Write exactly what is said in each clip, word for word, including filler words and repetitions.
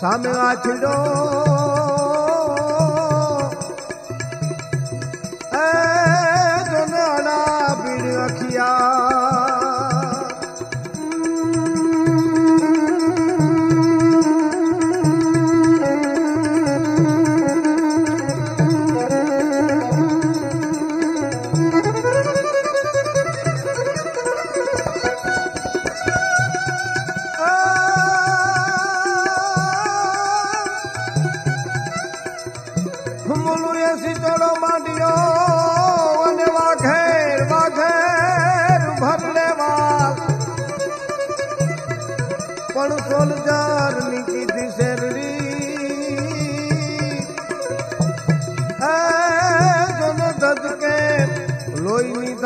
सामे आछड़ो ए दोनाड़ा बीड़ अखिया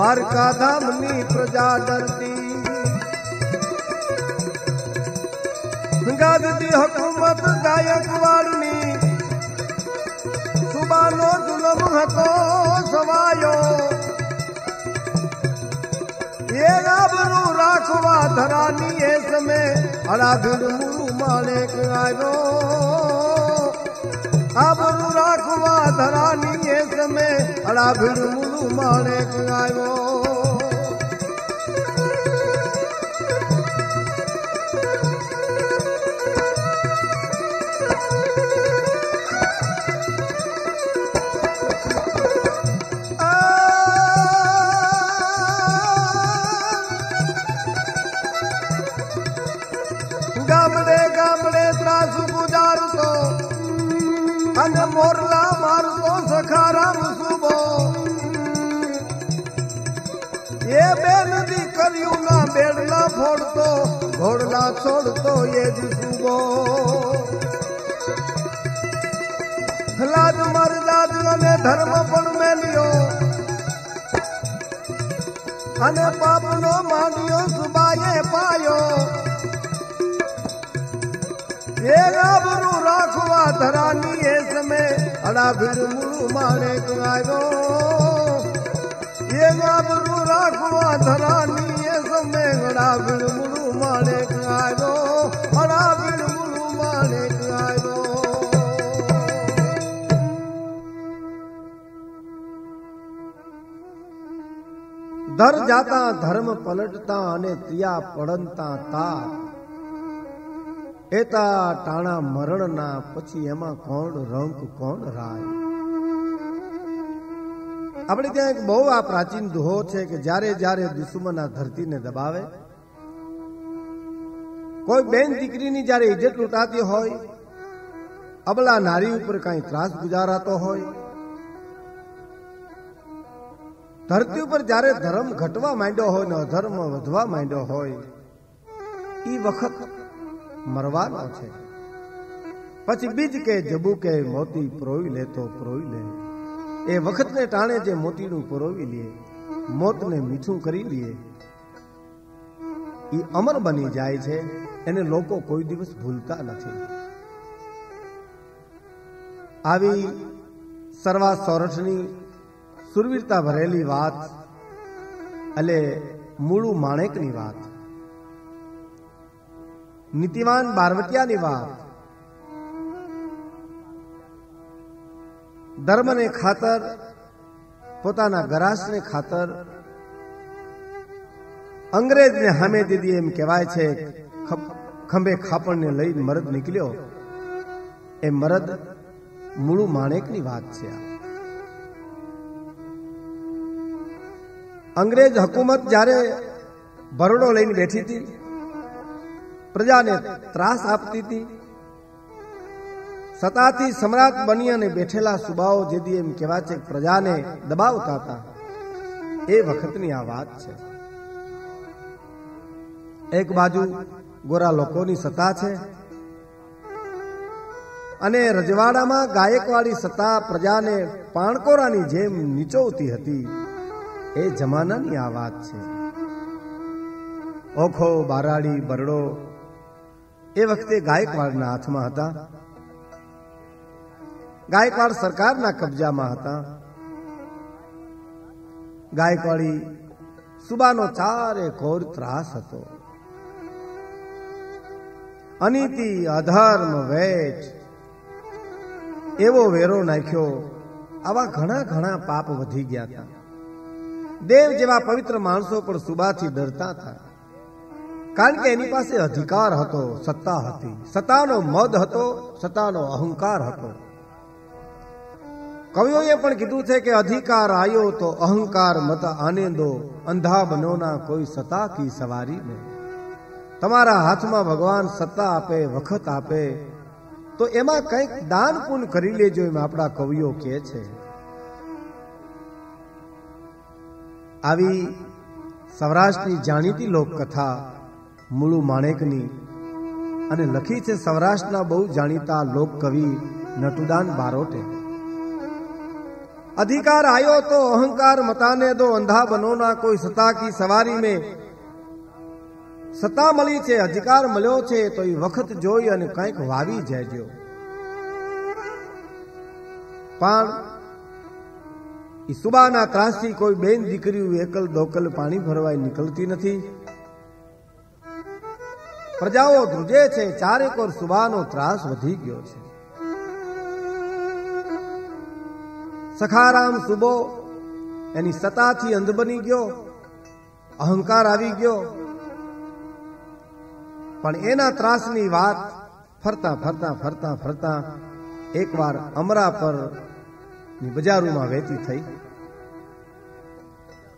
द्वारका धामनी प्रजा डरती गादी हुकूमत गायकवाड़नी सुबानो जुलम हतो सवायो ये आबरू राखवा धरानी एस में अड़ा भीड़ मुनु मानेक आयो आबरू राखवा धरानी एस में अड़ा भीड़ मुनु मानेक आयो मोरला मारो सखारा सुबो ये बेन दी करियू ना बेड़ला फोड़तो घोड़ला छोड़तो ये जी सुबो लाज मर लाज ने धर्म पण में लियो अने पाप नो मानियो सुबाये पायो ये आबरू राखवा धरानी एस में अड़ा भीड़ मुनु मानेक आयो ये आबरू राखवा धरानी एस में अड़ा ધર જાતા ધર્મ પલટતા અને તિયા પડંતા તાત એતા ટાણા મરણના પછી એમાં કોણ રંક કોણ રાય. આપણે ત્યાં એક બહુ આ પ્રાચીન દુહો છે કે જ્યારે જ્યારે દુશ્મન આ ધરતીને દબાવે, કોઈ બેન દીકરીની જ્યારે ઇજ્જત લૂંટાતી હોય, અબલા નારી ઉપર કાંઈ ત્રાસ ગુજારાતો હોય, ધરતી ઉપર જ્યારે ધર્મ ઘટવા માંડ્યો હોય ને અધર્મ વધવા માંડ્યો હોય, એ વખત મરવાનો છે. પછી બીજ કે જબુ કે મોતી પરોવી લે તો પરોવી લે, એ વખતને ટાણે જે મોતીનું પરોવી લે, મોતને મીઠું કરી લે, એ અમર બની જાય છે. એને લોકો કોઈ દિવસ ભૂલતા નથી. આવી સર્વા સૌરઠની સુરવીરતા ભરેલી વાત એટલે મૂળુ માણેકની વાત, નીતિવાન બારવટિયાની વાત, ધર્મને ખાતર, પોતાના ગરાસને ખાતર અંગ્રેજને હામે દીધી. એમ કહેવાય છે ખંભે ખાપણને લઈને મરદ નીકળ્યો, એ મરદ મૂળુ માણેકની વાત છે. અંગ્રેજ હકુમત જ્યારે બરોડો લઈને બેઠી હતી, પ્રજાને ત્રાસ આપતી હતી, સત્તાથી સમ્રાટ બની અને બેઠેલા સુબાઓ જેથી એમ કહેવાય છે પ્રજાને દબાવતા હતા, એ વખતની આ વાત છે. એક બાજુ ગોરા લોકોની સત્તા છે અને રજવાડામાં ગાયકવાડી સત્તા પ્રજાને પાણકોરાની જેમ નીચોવતી હતી, એ જમાનાની આ વાત છે. ઓખો, બારાડી, બરડો એ વખતે ગાયકવાડના હાથમાં હતા, ગાયકવાડ સરકારના કબજામાં હતા. ગાયકવાડી સુબાનો ચારેકોર ત્રાસ હતો. અનીતિ, અધર્મ, વેચ એવો વેરો નાખ્યો, આવા ઘણા ઘણા પાપ વધી ગયા હતા. દેવ જેવા પવિત્ર માણસો પણ સુબાથી ડરતા હતા, કારણ કે એની પાસે અધિકાર હતો, સત્તા હતી, સત્તાનો મદ હતો, સત્તાનો અહંકાર હતો. કવિઓએ પણ કીધું છે કે અધિકાર આવ્યો તો અહંકાર મત આને દો, અંધા બનોના કોઈ સત્તા કી સવારી નહીં. તમારા હાથમાં ભગવાન સત્તા આપે, વખત આપે, તો એમાં કંઈક દાન પુન કરી લેજો, એમ આપણા કવિઓ કહે છે. આવી સૌરાષ્ટ્રની જાણીતી લોકકથા મૂળુ માણેકની, અને લખી છે સૌરાષ્ટ્રના બહુ જાણીતા લોકકવિ નટુદાન બારોટે. અધિકાર આવ્યો તો અહંકાર મતાને દો, અંધા બનોના કોઈ સત્તા કી સવારી મેં. સત્તા મળી છે, અધિકાર મળ્યો છે, તો એ વખત જોઈ અને કંઈક વાવી જજો. પણ એ સુબાના ત્રાસથી કોઈ બેન દીકરીઓ એકલ દોકલ પાણી ભરવાય નીકળતી નથી. પ્રજાઓ ધ્રુજે છે, ચારેકોર સુબાનો ત્રાસ વધી ગયો છે. સખારામ સુબો એની સત્તાથી અંધ બની ગયો, અહંકાર આવી ગયો. પણ એના ત્રાસની વાત ફરતા ફરતા ફરતા ફરતા એકવાર અમરાપરની બજારોમાં વહેતી થઈ,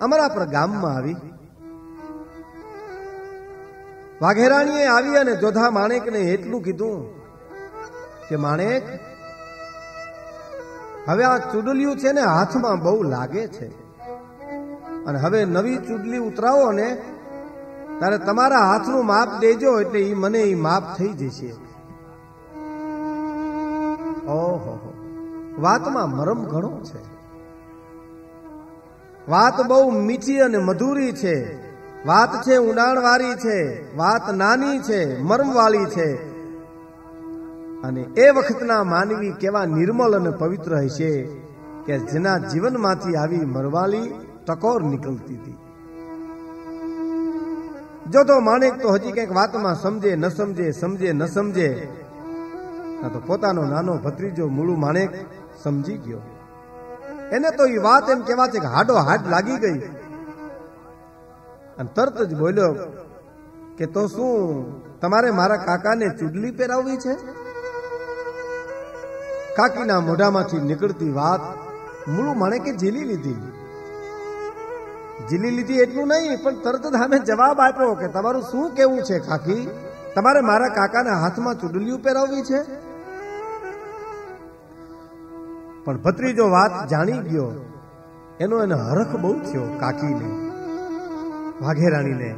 અમરાપર ગામમાં આવી. વાઘેરાણીએ આવી અને જોધા માણેકને એટલું કીધું કે માણેક, હવે આ ચૂડલિયું છે ને હાથમાં બહુ લાગે છે, અને હવે નવી ચૂડલી ઉતરાવો ને તારે તમારા હાથનું માપ દેજો, એટલે એ મને એ માપ થઈ જશે. ઓહો, વાતમાં મરમ ઘણો છે, વાત બહુ મીઠી અને મધુરી છે, વાત છે ઊંડાણવાળી છે, વાત નાની છે, મર્મવાળી છે. અને એ વખતના માનવી કેવા નિર્મળ અને પવિત્ર હશે કે જેના જીવનમાંથી આવી મરવાળી ટકોર નીકળતી હતી. જો તો માણેક તો હજી કંઈક વાતમાં સમજે ન સમજે, સમજે ન સમજે, તો પોતાનો નાનો ભત્રીજો મૂળુ માણેક સમજી ગયો. એને તો એ વાત એમ કહેવા છે કે હાડો હાડ લાગી ગઈ. तरत ज बोलो के तो शू तमारे मारा काका ने चुडली पहरावी छे। काकी ना मोढ़ा मांथी निकलती वात मुनु माणेके झीली लीधी। झीली लीधी एटलू नहीं पण तरत सामे जवाब आप्यो के तमारू शू केवू छे काकी, तमारे मारा काका ने हाथ में चुडलियो पहरावी छे। पण भत्रीजो वात जाणी गयो, एनो एने हरख बहु थयो काकी ने वाघेराणी ने।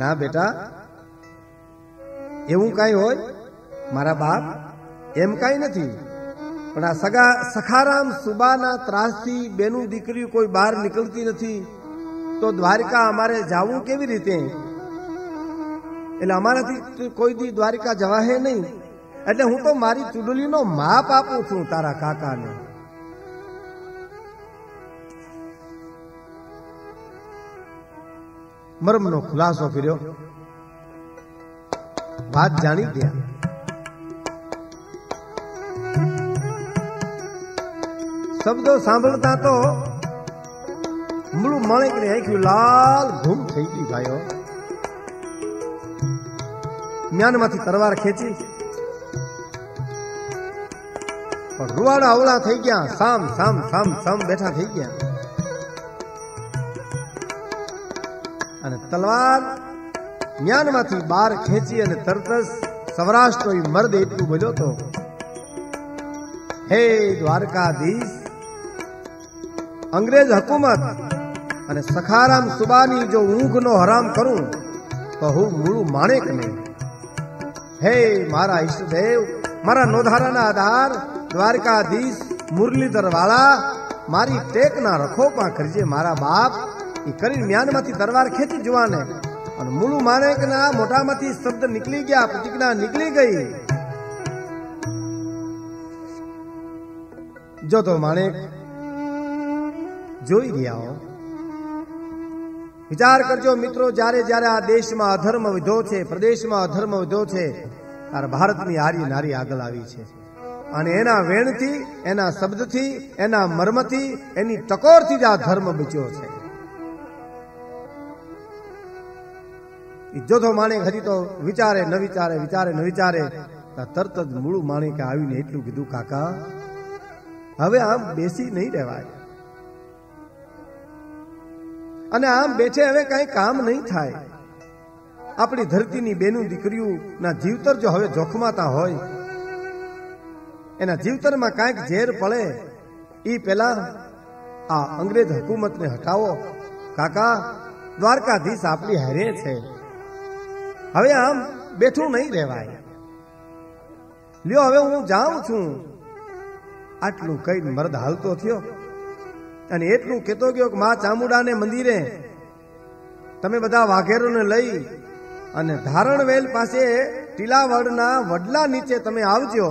ना बेटा एवं कई होय मारा बाप एम कई नथी, पण आ सगा सखाराम सुबाना त्रासथी बेनु दीकरी कोई बाहर निकलती नथी तो द्वारिका अमारे जावू केवी रीते, एटले अमाराथी कोई दी द्वारिका जवाहे नहीं, एटले हूँ तो मारी चुडलीनो माप आपू छूं तारा काकाने। मर्म नो खुलासो कर्यो, बात जानी गया। शब्दों सांभळता तो मुनु माणेक ने आंखी लाल घूम थई गई। भाईओ म्यान माथी तरवार खेची और रुवाड़ा अवळा थई गया। साम साम साम साम बैठा थई गया। तलवार ज्ञान माथी बार खेची अने तरतस सवराष्ट्रोई मर्द एटलू बोल्यो तो, हे द्वारकाधीश, अंग्रेज हुकूमत अने सखाराम सुबानी जो ऊंघ नो हराम करूं तो हूँ मुनु माणेक ने। हे मारा ईष्टदेव, मारा नोधाराना आधार द्वारकाधीश मुरलीधर वाला, मारी टेक ना रखो पा करजे मारा बाप। करीन म्यान माथी दरबार खेची जुवाने और मुनु माणेक ना मोटा माथी शब्द निकली गया, प्रतिज्ञा निकली गई। जो तो माणेक जोई गया हो। विचार करजो मित्रों, जारे जारे आ देश में अधर्म विधो छे, प्रदेश में अधर्म विधो छे, तार भारत नी आरी नारी आगल आवी छे। अने एना वेण थी, एना शब्द थी, एना मर्म थी, एनी टकोर थी आ धर्म बच्यो छे। जोधो माणेक हजी तो विचारे न विचारे विचारे न विचारे तरत ज मुनु माणेके आवीने एटलू कीधुं, काका हवे आम बेसी नहीं रहेवाय अने आम बेठे हवे कई काम नहीं थाय। आपणी धरतीनी बेनु दीकरीओना जीवतर जो हवे जोखमाता होय, एना जीवतरमां कांईक झेर पड़े ई पहेला आ अंग्रेज हुकूमतने हटावो। काका द्वारकाधीश आपणी हारे छे, हवे आम बैठू नहीं रहेवाय। लियो हवे हूँ जाऊं छू। आटलू कई मर्द हालतो थयो अने एटलू कहतो गयो के मां चामुंडाने मंदिरे तमे बधा वाघेरोने लई अने धारणवेल पासे टीलावड़ना वडला नीचे तमे आवजो।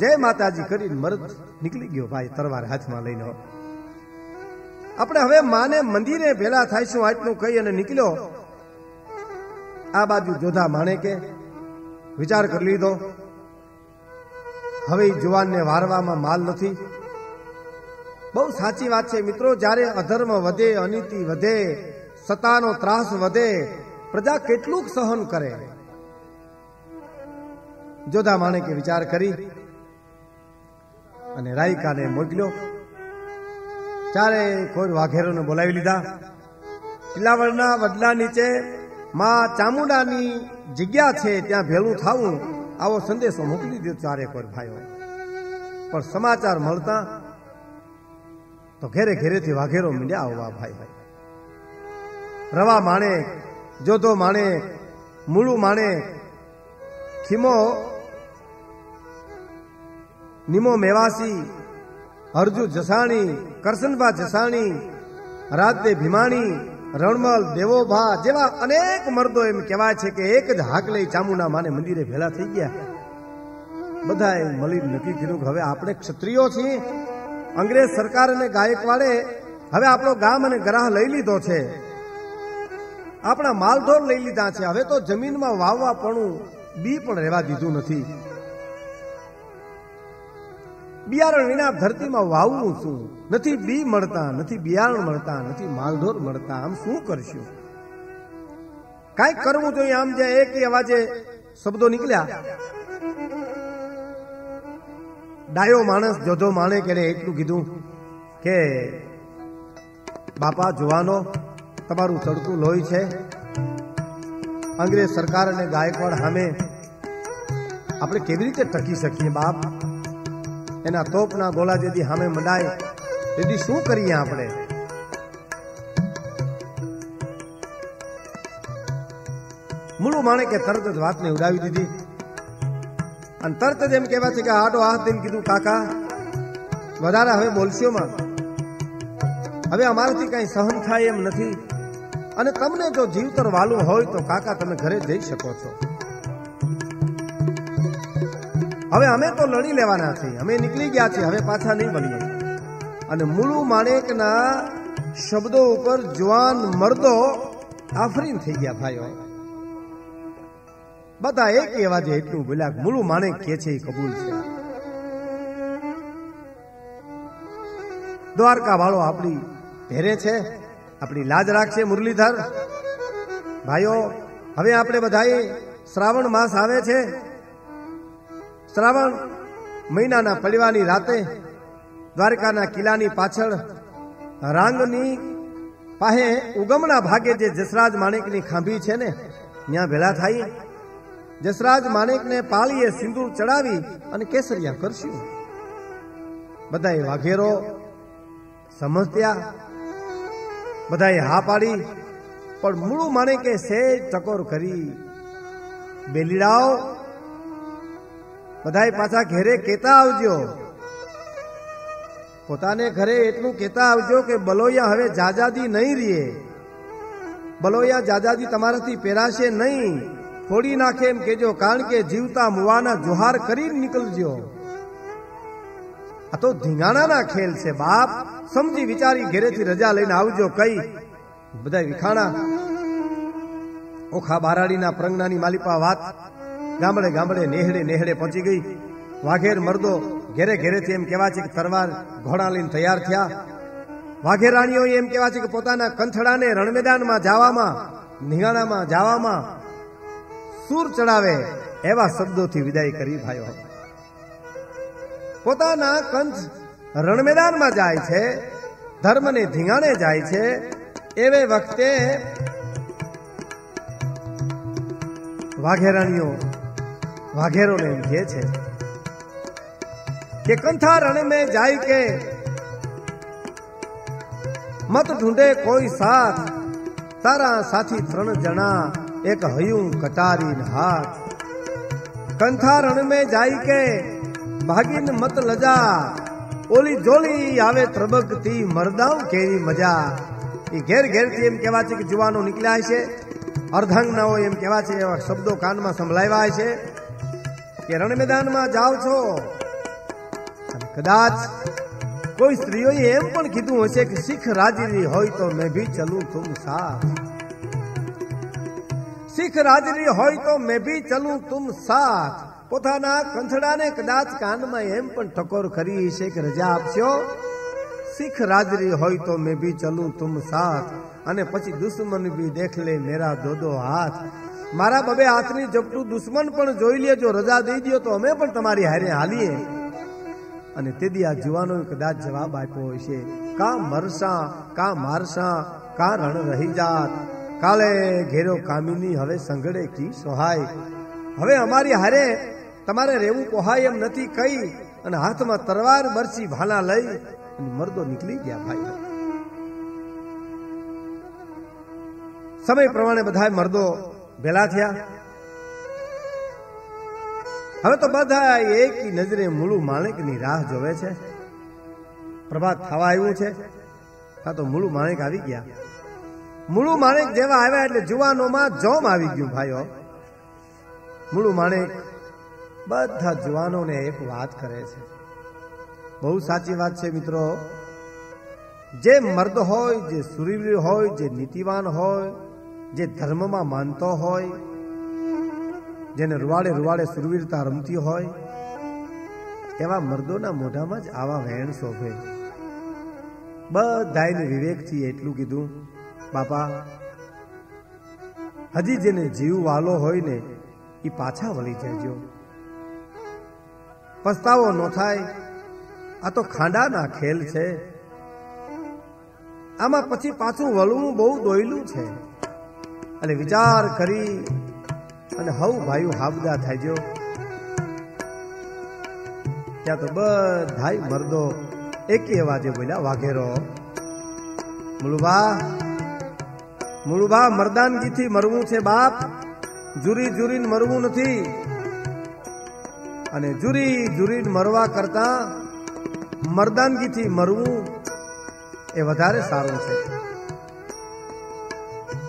जय माताजी करीने मर्द निकली गयो भाई तरवार हाथमां लईने। अपने हवे माने मंदिरे भेला थाईशुं आटलू कही अने निकळ्यो। आ बाजू जोधा माणेके विचार कर लीधो, हवे जुवान ने वारवामां माल नथी। बहु साची वात छे मित्रों, जारे अधर्म वधे, अनीति वधे, सतानो त्रास वधे, प्रजा केटलुक सहन करे। जोधा माणेके विचार करी अने रायकाने मोकल्यो। चारे कोई वाघेरोने बोलावी लीधा। किलावड़ना वडला नीचे मां चामुंडानी जग्या छे त्यां भेळुं थावुं आवो संदेशो मोकली दे चारे कोई भाईओ। पर समाचार मळता तो घेरे घेरे थी वाघेरो मंड्या आववा। भाई रवा माणेक, जोधो माणेक, मुनु माणेक, खीमो निमो मेवासी, अर्जु जसाणी, करसनभा जसाणी, राजदेव भीमाणी, रणमल देवोभा जेवा अनेक मर्दों एम कहेवाय छे के एक ज हाक लई चामुंडा माने मंदिरे भेला थई गया। बधाए मळीने नक्की कर्युं के हवे आपणे क्षत्रियो छे। अंग्रेज सरकार अने गायकवाड़े हवे आपणो गाम अने गराह लई लीधो छे, आपणा मालढोर लई लीधा छे। हवे तो जमीनमां वाववापणुं बी पण रहेवा दीधुं नथी। बियारण विना धरती में वावू शू? नहीं बी मळता, नहीं बियारण मळता, नहीं मालढोर मळता, आम शू करशुं? काय करवू जो आम जे एक ही अवाजे शब्दों निकल्या। डायो मानस जोधो माणेक एने एटलू कीधुं के बापा जुवानो तमारू तड़कू लोई छे। अंग्रेज सरकार ने गायकवाड़ हमें अपने केवी रीते टकी सकीए बाप। एना तोपना गोला जेदी हमें मंडाय तेदी शू करीए आपणे। मुनु माणेक के तरत ज वात ने उड़ावी दीधी। अन तरत ज एम कहेवा छे के आडो हाथ दिन कीधुं काका वधारे हवे बोलशो मां। हवे अमाराथी काई सहन थाय एम नथी अने तमने जो जीवतर वालू होय तो काका तमे घरे जई शको छो। हवे अमे तो लड़ी लेवाना छे, अमे निकली गया छे, हवे पाछा नहीं वळीए। अने मुनु माणेक ना शब्दों उपर जवान मर्दो आफरीन थई गया। भाईओ बधा एक एवा जे एटलू बोल्या मुनु माणेक के छे कबूल छे। द्वारका वालो आपणी भेरे छे, अपनी लाज राखशे मुरलीधर भाईओ। हवे आपणे बधाए श्रावण मास आवे छे। श्रावण महीनाना पड़वानी राते द्वारकाना किलानी पाछळ रांगनी पाहे उगमना भागे जे जसराज माणेकनी खांभी छे ने न्या भेळा थाई जसराज माणेकने पाळीए सिंदूर चढ़ावी अने केसरिया करशुं। बधाए वाघेरो समजत्या, बधाए हा पाड़ी। पर मुनु माणेके से टकोर करी बेलीड़ाओ बधाए पाछा घेरे कहता आवजो। पोताने घरे एटलू कहता आवजो के बलोया हवे जाजादी नहीं रहे। बलोया जाजादी तमाराथी पेराशे नहीं, फोड़ी नाखे एम कहेजो। कारण के जीवता मुवाना जोहार करी निकलजो। आ तो धींगाणा ना खेल से बाप, समझी विचारी घेरे थी रजा लईने आवजो। कई बधाय विखाणा ओखा बाराड़ी ना प्रंगनानी मालिपा वात गामड़े गामड़े नेहड़े नेहड़े पहुंची गई। वाघेर मर्दो घेरे घेरे थी एम कहेवा छे के तरवार घोड़ा लईने तैयार थया। वाघेराणीओ एम कहेवा छे के पोताना कंथड़ाने रणमेदान मां जावामां निगाणा मां जावामां सूर चढ़ावे एवा शब्दों थी विदाय करी। भाईओ पोताना कंठ रणमेदान में जाए छे, धर्म ने धींगाणे जाए छे, एवे वक्ते वाघेराणीओ वाघेरो ने कहे छे के कंठा रण में जाई के मत ढूंढे कोई साथ, तारा साथी त्रण जना एक हयूं कटारी हाथ। कंठा रण में जाई के भागीन मत लजा, ओली जोली आवे त्रबकती मरदाऊ केवी मजा। ई घेर घेर थी एम कहेवा छे के जुवानो निकळ्या छे, अर्धांगनाओ एम कहेवा छे एवा शब्दो कानमा संभळायवा छे के रण मैदान में जाओ छो। कदाच कोई स्त्रीओए एम पण कीधुं हशे के सिख राजरी होय तो मैं भी चलूं तुम साथ। सिख राजरी होय तो मैं भी चलूं तुम साथ। पोताना कंथड़ाने कदाच कानमा एम पण टकोर करी छे के रजा आपशो। सिख राजरी होय तो मैं भी चलूं तुम साथ। अने पछी दुश्मन भी देख ले मेरा दो दो हाथ। मारा बबे हाथनी जपटू दुश्मन पण जोई ले, जो रजा दई दियो तो अमे पण तमारी हारे हालीए। अने तेदी आ जुवानो कदाच जवाब आप्यो हशे का मरसा का मारसा का रण रही जात। काले घेरो कामिनी हवे संगड़े की सोहाय। हवे अमारी हारे तमारे रेवू कोहाय एम नथी कई। अने हाथ में तरवार बरसी भाला लई मर्दो निकली गया। भाई समय प्रमाणे बधाय मर्दो भेला थया। हवे तो बधाय एक ही नजरे मुनु माणेकनी राह जोवे छे। प्रभात थवा आव्युं छे। हा तो मुनु माणेक आवी गया। मुनु माणेक जेवा आव्या एटले जुवानोमां जोम आवी गयुं। भाईओ मुनु माणेक बधा जुवानों ने एक बात करे छे, बहुत साची बात छे मित्रों। जे मर्द होय, जे सुरवीर होय, जे नीतिवान होय, जे धर्म में मानतो होय, जेने रुवाड़े रुवाड़े सुरवीरता रमती होय, एवा मर्दोना मोढामां ज आवा वेण शोभे। बधाएने विवेकथी एटलुं कीधुं बापा હજી જેને જીવ વાલો હોય ને એ પાછા વળી જજો, પસ્તાવો ન થાય. આ તો ખાંડાના ખેલ છે, આમાં પછી પાછું વળવું બહુ દોયલું છે. એટલે વિચાર કરી અને હવ ભાઈ હાવદા થાય જો. ત્યાં તો બધાય મર્દો એકી અવાજે બોલ્યા, વાઘેરો મુળુબા મુળુબા મરદાનગીથી મરવું છે બાપ, જુરી જુરીને મરવું નથી. અને જુરી જુરીને મરવા કરતા મરદાનગીથી મરવું એ વધારે સારું છે.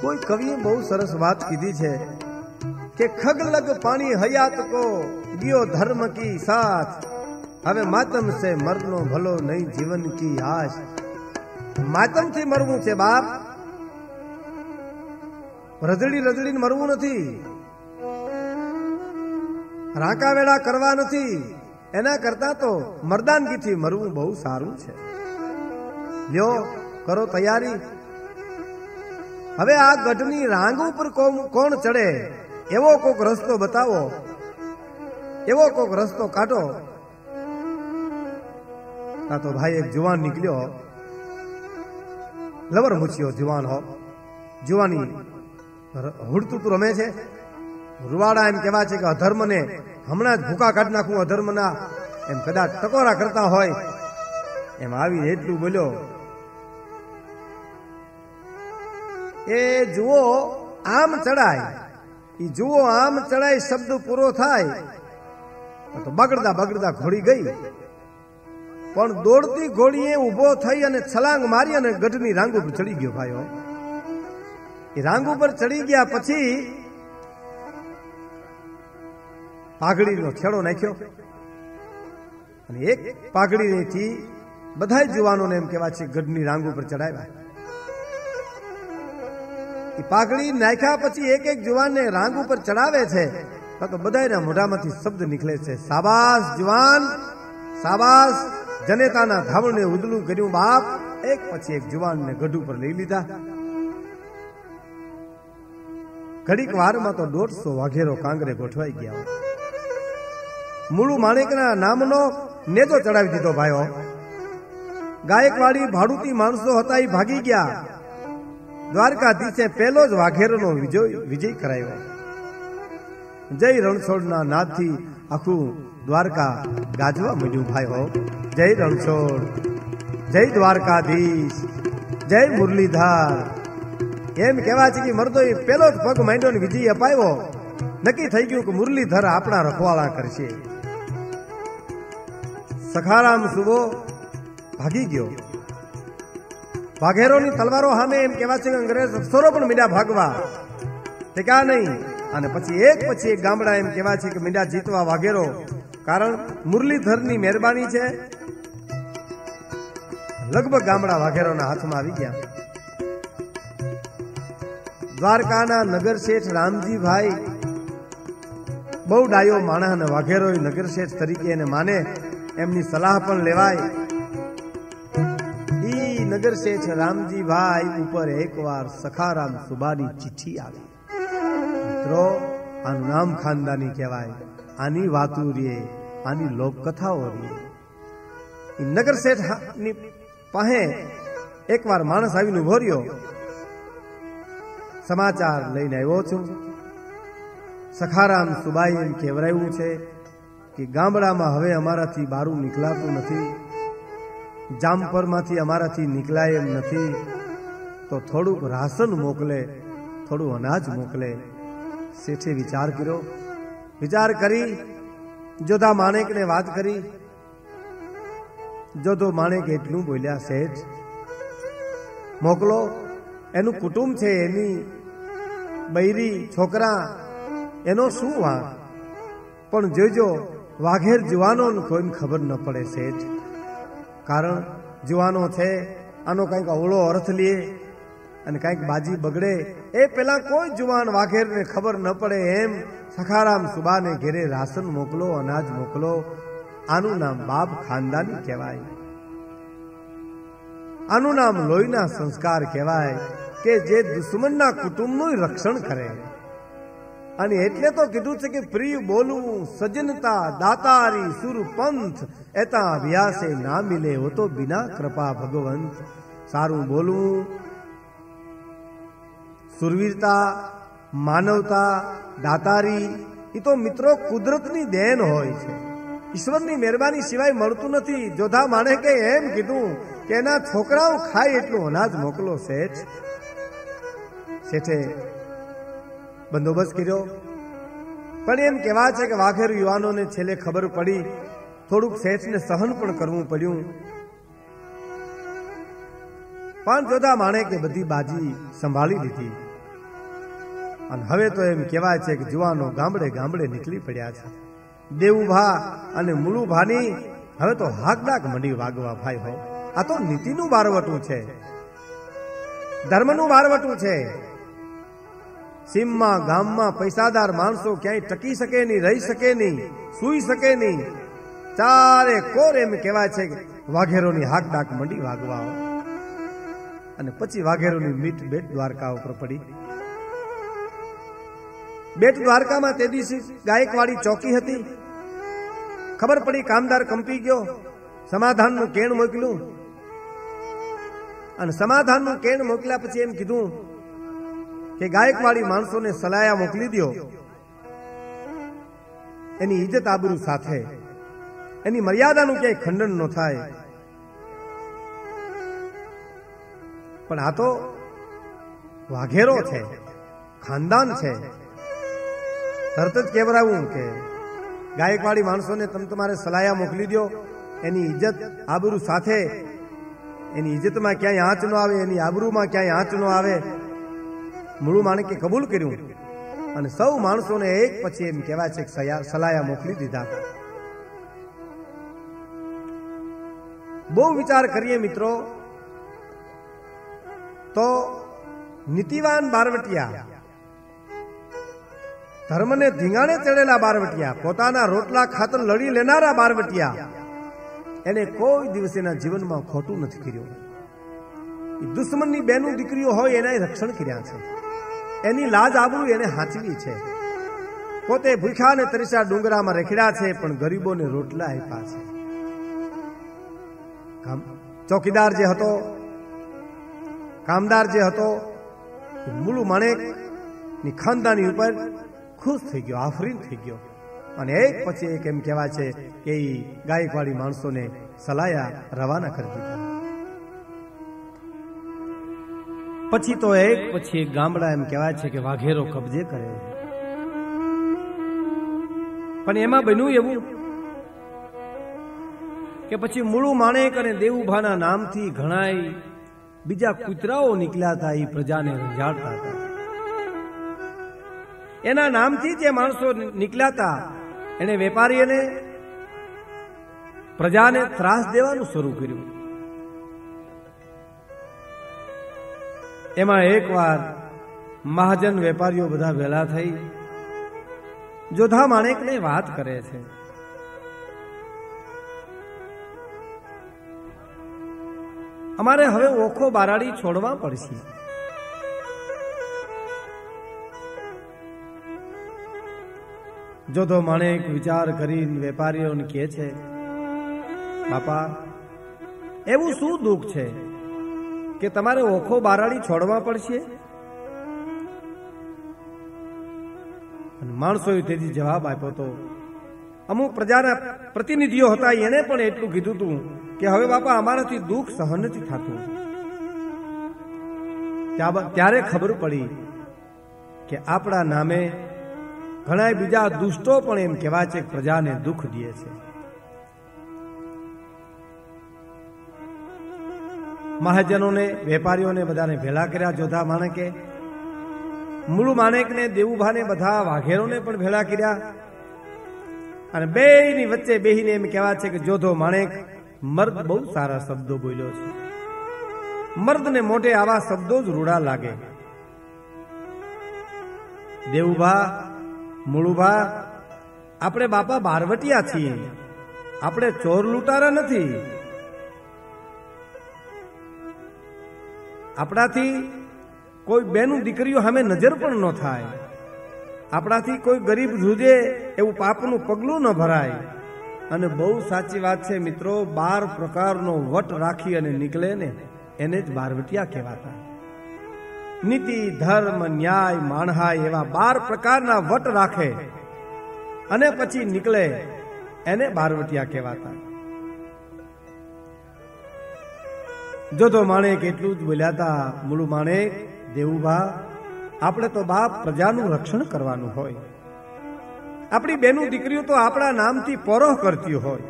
કોઈ કવિએ બહુ સરસ વાત કીધી છે કે ખગલગ પાણી હયાત કો ગયો ધર્મ કી સાથ, હવે માતમ સે મરનો ભલો નહીં જીવન કી આશ. માતમ થી મરવું છે બાપ, રજડી રજડીને મરવું નથી, રાંકાવેળા કરવા નથી. એના કરતા તો મરદાનગીથી મરવું બહુ સારું છે. લ્યો કરો તૈયારી, હવે આ ગઢની રાંગ ઉપર કોણ ચડે એવો કોક રસ્તો બતાવો, એવો કોક રસ્તો કાઢો. આ તો ભાઈ એક જુવાન નીકળ્યો, લવર મૂછ્યો જુવાન હો, જુવાની હુડતું રમે છે. રૂવાડા એમ કહેવા છે કે અધર્મને હમણાં જ ભૂકા કાઢ નાખું, અધર્મના એમ કદાચ ટકોરા કરતા હોય. એમ આવી એટલું બોલ્યો. એ જુઓ આમ ચડાય, એ જુઓ આમ ચડાય શબ્દ પૂરો થાય તો બગડતા બગડતા ઘોડી ગઈ, પણ દોડતી ઘોડીએ ઉભો થઈ અને છલાંગ મારી અને ગઢની રાંગ ઉપર ચડી ગયો. ભાઈઓ એ રાંગ ઉપર ચડી ગયા પછી પાઘડીનો છેડો નાખ્યો અને એક પાઘડીથી બધા જુવાનોને એમ કહેવા છે ગઢની રાંગ ઉપર ચડાવ્યા. પાઘડી નાખ્યા પછી એક એક જુવાનને રાંગ ઉપર ચડાવે છે તો બધાના મોઢામાંથી શબ્દ નીકળે છે, સાબાસ જુવાન, સાબાસ જનેતાના ધાવણને ઉદલું કર્યું બાપ. એક પછી એક જુવાનને ગઢ ઉપર લઈ લીધા. ઘડીક વારમાં તો દોઢસો વાઘેરો કાંગરે ગોઠવાઈ ગયા. મુળુ માણેકના નામનો નેજો ચડાવી દીધો. ભાઈઓ ગાયકવાડી ભાડુતી માણસો હતા એ ભાગી ગયા. દ્વારકાધીશે પહેલો જ વાઘેરોનો વિજય વિજય કરાયો. જય રણછોડના નાદથી આખું દ્વારકા ગાજવા માંડ્યું. ભાઈઓ જય રણછોડ, જય દ્વારકાધીશ, જય મુરલીધર એમ કહેવા છે કે મરદો એ પહેલો જ પગ માંડ્યો ને વિજય અપાયો. નક્કી થઈ ગયું કે મુરલીધર આપણા રખવાળા કરશે. સખારામ સુબો ભાગી ગયો. વાઘેરોની તલવારો સામે એમ કહેવા છે કે અંગ્રેજ અફસરો પણ મીંડા ભાગવા ટેકા નહીં. અને પછી એક પછી એક ગામડા એમ કહેવા છે કે મીંડા જીતવા વાઘેરો, કારણ મુરલીધરની મહેરબાની છે. લગભગ ગામડા વાઘેરોના હાથમાં આવી ગયા. દ્વારકાના નગરશેઠ રામજીભાઈ બહુ ડાયો માણસ અને વાઘેરો નગરશેઠ તરીકે એને માને, એમની સલાહ પણ લેવાય. નગરશેઠ રામજીભાઈ ઉપર એકવાર સખારામ સુબાની ચિઠ્ઠી આવી. મિત્રો આનું નામ ખાનદાની કહેવાય, આની વાતું રે, આની લોકકથાઓ રે. એ નગરશેઠની પાસે એકવાર માણસ આવીને ઉભો રહ્યો. સમાચાર લઈને આવ્યો છું. સખારામ સુબાઈ એમ કહેવરાયું છે કે ગામડામાં હવે અમારાથી બારું નીકળાતું નથી, જામપરમાંથી અમારાથી નીકળાય એમ નથી, તો થોડુંક રાશન મોકલે, થોડું અનાજ મોકલે. શેઠે વિચાર કર્યો, વિચાર કરી જોધા માણેકને વાત કરી. જોધો માણેક એટલું બોલ્યા, શેઠ મોકલો, એનું કુટુંબ છે, એની બૈરી છોકરા, એનો શું વાંક, પણ જોજો વાઘેર જુવાનોને કોઈને ખબર ન પડે શેઠ, કારણ જુવાનો છે, આનો કંઈક અવળો અર્થ લે અને કંઈક બાજી બગડે એ પેલા કોઈ જુવાન વાઘેરને ખબર ન પડે. એમ સખારામ સુબાને ઘેરે રાશન મોકલો, અનાજ મોકલો. આનું નામ બાપ ખાનદાની કહેવાય, આનું નામ લોહીના સંસ્કાર કહેવાય, કે જે દુશ્મનના કુટુંબનું રક્ષણ કરે. एटले तो कीधु कि प्रिय बोलू सजनता दातारी सुर पंथ एता अभ्यासे ना मिले हो तो बिना कृपा भगवंत। सारू बोलू, सुरवीरता, मानवता, दातारी ई तो मित्रों कुदरतनी देन होय छे, ईश्वरनी मेहरबानी सिवाय मळतुं नथी। जोधा माणेके एम कीधु के एना छोकराओ खाय एटलो अनाज मोकलो सेठ। सेठे बंदोबस्त कर्यो, पण एम कहेवाय छे के वाघेर युवानोने छेले खबर पड़ी, थोड़ुं सेठने सहन पण करवुं पड्युं। पण जोधा माणेके बधी बाजी संभाळी लीधी अने हवे तो एम कहेवाय छे के जुवानो गामडे गामडे निकली पड्या छे। देवुभा अने मुळुभानी हवे तो हाकडाक मंडी वागवा भाई हो। आ तो नीतिनुं बारवटुं छे, धर्मनुं बारवटुं छे। सीमा गाममा पैसादार माणसो क्यांय टकी सके नहीं, रही सके नहीं, सूई सके नहीं। चारे कोर एम कहेवाय छे के वाघेरोनी हाकडाक मंडी वागवाओ। अने पछी वाघेरोनी मीठ बेट द्वारका उपर पड़ी। बेट द्वारका में ते दिवसी गायकवाड़ी चौकी हती। खबर पड़ी कामदार कंपी गयो, समाधाननुं केण मोकल्युं। अने समाधाननुं केण मोकल्या पछी एम कीधुं के गायकवाड़ी मानसों ने सलाया मोकली दियो, एनी इज्जत आबरू साथे, एनी मर्यादा नु क्या खंडन न थाय। पण आ तो वाघेरो छे, खानदान छे। तरत ज केवरावू के गायकवाड़ी मानसों ने तम तमारे सलाया मोकली दियो, एनी इज्जत आबरू साथे, एनी इज्जत में क्या आँच न आवे, एनी आबरू में क्या आँच न आवे। मुळु माणेके कबूल कर्युं अने सौ माणसोने एक पछी एम कहेवाय छे के सलाया मोकली दीधा। बहु विचार करिए मित्रों तो नीतिवान बारवटिया, धर्मने धींगाणे तेड़ेला बारवटिया, पोताना रोटला खातर लड़ी लेनारा बारवटिया, एने कोई दिवस एना जीवनमां खोटुं नथी कर्युं। दुश्मननी बेनू दीकरीओ होय एनाय रक्षण कर्या छे, एनी लाज आबरू एने हाचवी छे। पोते भूखा ने तरीसा डूंगरा में रखड़ा छे, पण गरीबो ने रोटला आप्या छे। चौकीदार जे हतो, कामदार जे हतो, मुळु माणेक नी खानदानी उपर खुश थई गयो, आफरीन थई गयो। अने एक पछी एक एम कहेवाय छे के ई गायकवाड़ी माणसों ने सलाया रवाना कर दीधा। पछी तो एक पछी एक गामड़ा एम कहेवाय छे के वाघेरो कब्जे करे। पण एमां बन्युं एवुं के पछी मुळु माणेक अने देवुभाना नामथी घणाय बीजा कुतराओ निकळ्या हता, ई प्रजाने रंजाड़ता हता। एना नामथी जे माणसो निकळ्या हता एणे वेपारीने प्रजाने त्रास देवानुं शरू कर्युं। एमां एक वार महाजन वेपारीओ बधा भेला थई जोधा माणेकने वात करे छे। अमारे हवे ओखो बाराडी छोड़वा पड़शे। जोधो माणेक विचार करीने वेपारीओने कहे छे, बापा एवुं शुं दुःख छे के तमारे ओखो बाराड़ी छोड़वा पड़शे? माणसोए तेजी जवाब आप्यो तो अमुक प्रजाना प्रतिनिधिओ हता एणे पण एटलुं कीधुं तुं के हवे बापा अमाराथी दुःख सहन नथी थातुं। त्यारे खबर पड़ी के आपड़ा नामे घणाय बीजा दुष्टो पण एम कहेवाय छे प्रजाने दुःख दिए छे। महाजनों ने वेपारीओं ने बधाने भेला कर्या जोधा माणेके। मुळु माणेक ने देवुभा ने बधा वाघेरों ने पण भेला कर्या अने बेयनी वच्चे बेहीने एम कहेवाय छे के जोधो माणेक मर्द बहु सारा शब्दों बोल्यो छे। मर्द ने मोटे आवा शब्दों ज रूड़ा लागे। देवुभा, मुळुभा, आपणे बापा बारवटिया छीए, आपणे चोर लूटारा नथी। अपना थी कोई बेनू दीकरीओ हमें नजर पण न थाय। આપણાથી કોઈ ગરીબ ધ્રુજે એવું પાપનું પગલું ન ભરાય. અને બહુ સાચી વાત છે મિત્રો, બાર પ્રકારનો વટ રાખી અને નીકળે ને એને જ બારવટિયા કહેવાતા. નીતિ, ધર્મ, ન્યાય, માણહાય એવા બાર પ્રકારના વટ રાખે અને પછી નીકળે એને બારવટિયા કહેવાતા. જોધો માણેક એટલું જ બોલ્યા હતા, મુલુ માણેક, દેવુભા, આપણે તો બાપ પ્રજાનું રક્ષણ કરવાનું હોય, આપણી બેનું દીકરીઓ તો આપણા નામથી પરોહ કરતી હોય,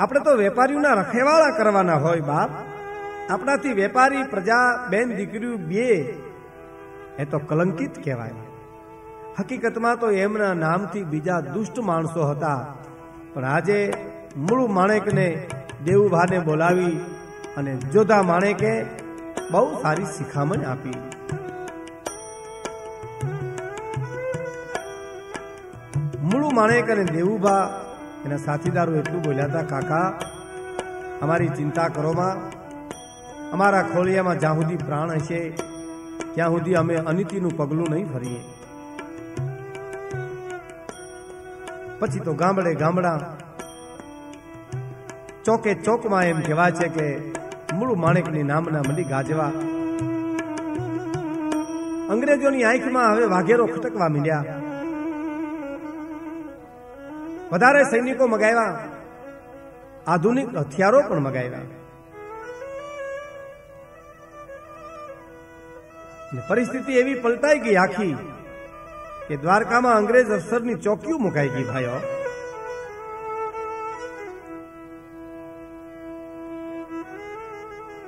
આપણે તો વેપારીઓના રખેવાળા કરવાના હોય બાપ, આપણાથી વેપારી, પ્રજા, બેન દીકરીઓ બે એ તો કલંકિત કહેવાય. હકીકતમાં તો એમના નામથી બીજા દુષ્ટ માણસો હતા, પણ આજે મુલુ માણેકને દેવુભાને બોલાવી અને જોધા માણેકે બહુ સારી શિખામણ આપી. મુલુ માણેક અને દેવુભા એના સાથીદારો એટલું બોલ્યા હતા, કાકા, અમારી ચિંતા કરોમાં, અમારા ખોળિયામાં જ્યાં સુધી પ્રાણ હશે ત્યાં સુધી અમે અનિતિનું પગલું નહીં ભરીએ. પછી તો ગામડે ગામડા, ચોકે ચોકમાં એમ કહેવાય છે કે મુલુ માણેકની નામના મંડી ગાજવા. અંગ્રેજોની આંખમાં હવે વાઘેરો ખટકવા મીડ્યા. વધારે સૈનિકો મગાવ્યા, આધુનિક હથિયારો પણ મગાવ્યા. પરિસ્થિતિ એવી પલટાઈ ગઈ આખી કે દ્વારકામાં અંગ્રેજ અફસરની ચોકીઓ મુકાઈ ગઈ. ભાઈઓ,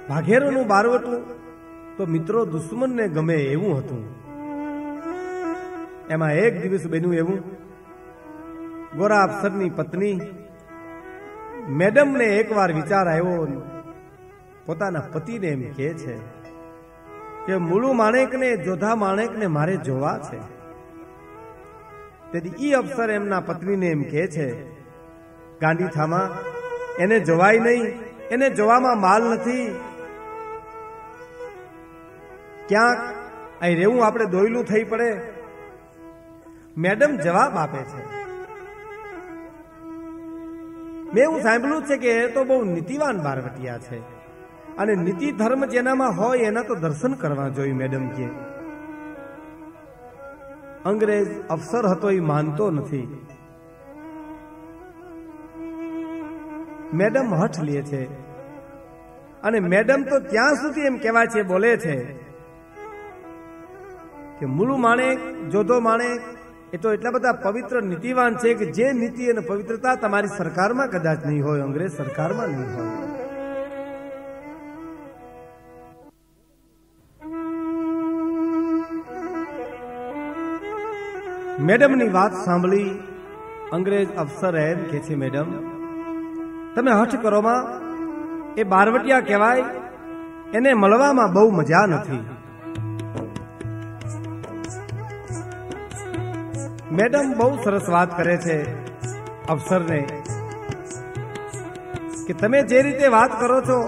વાઘેરોનું બારવટું તો મિત્રો દુશ્મનને ગમે એવું હતું. એમાં એક દિવસ બન્યું એવું, ગોરા અફસરની પત્ની મેડમને એકવાર વિચાર આવ્યો. પોતાના પતિને એમ કહે છે કે મુલુ માણેકને, જોધા માણેકને મારે જોવા છે. તેથી ઈ અફસર એમના પત્નીને એમ કહે છે, ગાંડી થામા, એને જોવાય નહીં, એને જોવામાં માલ નથી, ક્યાંક અહીં રહેવું આપણે દોયલું થઈ પડે. મેડમ જવાબ આપે છે, મેં એવું સાંભળ્યું છે કે એ તો બહુ નીતિવાન બારવટિયા છે, અને નીતિ ધર્મ જેનામાં હોય એના તો દર્શન કરવા જોઈએ. મેડમ કે અંગ્રેજ અફસર હતો એ માનતો નથી. મેડમ હઠ લે છે, અને મેડમ તો ત્યાં સુધી એમ કહેવાય છે, બોલે છે કે મુલુ માણેક, જોધો માણેક એ તો એટલા બધા પવિત્ર નીતિવાન છે કે જે નીતિ અને પવિત્રતા તમારી સરકારમાં કદાચ નહીં હોય, અંગ્રેજ સરકારમાં નહીં હોય. મેડમની વાત સાંભળી અંગ્રેજ અફસર એમ કહે છે, મેડમ તમે હઠ કરોમાં, એ બારવટિયા કહેવાય, એને મળવામાં બહુ મજા નથી. મેડમ બહુ સરસ વાત કરે છે અફસરને કે તમે જે રીતે વાત કરો છો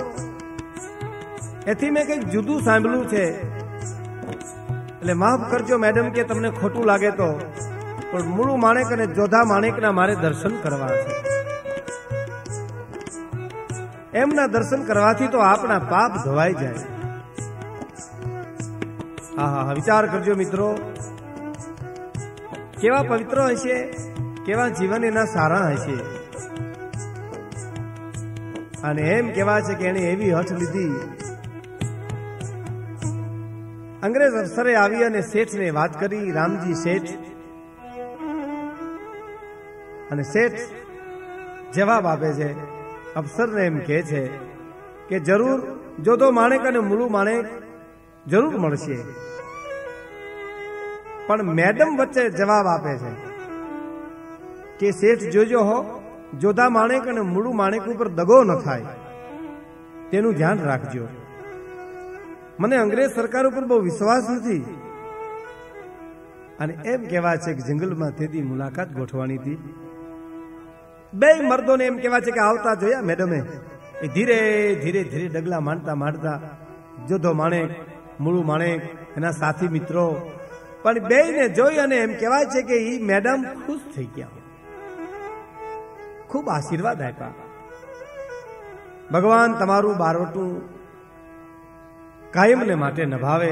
એથી મેં કંઈક જુદું સાંભળ્યું છે, એટલે માફ કરજો મેડમ કે તમને ખોટું લાગે તો, પણ મુલુ માણેક અને જોધા માણેકના મારે દર્શન કરવા છે. એમના દર્શન કરવાથી તો આપણા પાપ ધોવાઈ જાય. હા હા, વિચાર કરજો મિત્રો, કેવા પવિત્ર હશે, કેવા જીવન એના સારા હશે. અને એમ કહેવાય છે કે એને એવી હઠ લીધી. અંગ્રેજ અફસરે આવી અને શેઠને વાત કરી, રામજી શેઠ. અને શેઠ જવાબ આપે છે અફસરને, એમ કહે છે કે જરૂર જોધો માણેક અને મુલુ માણેક જરૂર મળશે. પણ મેડમ વચ્ચે જવાબ આપે છે કે શેઠ જોજો હો, જોધા માણેક અને મુલુ માણેક ઉપર દગો ન થાય તેનું ધ્યાન રાખજો. મને અંગ્રેજ સરકાર ઉપર બહુ વિશ્વાસ નથી. અને એમ કહેવાય છે કે જંગલમાં તેની મુલાકાત ગોઠવાની હતી. બે મર્દોને એમ કહેવાય છે કે આવતા જોયા મેડમે. એ ધીરે ધીરે ધીરે ડગલા માંડતા માંડતા જોધો માણેક, મુલુ માણેક એના સાથી મિત્રો પણ બેયને જોઈ અને એમ કહેવાય છે કે ઈ મેડમ ખુશ થઈ ગયા, ખૂબ આશીર્વાદ આપ્યા. ભગવાન તમારું બારોટું કાયમને માટે નભાવે,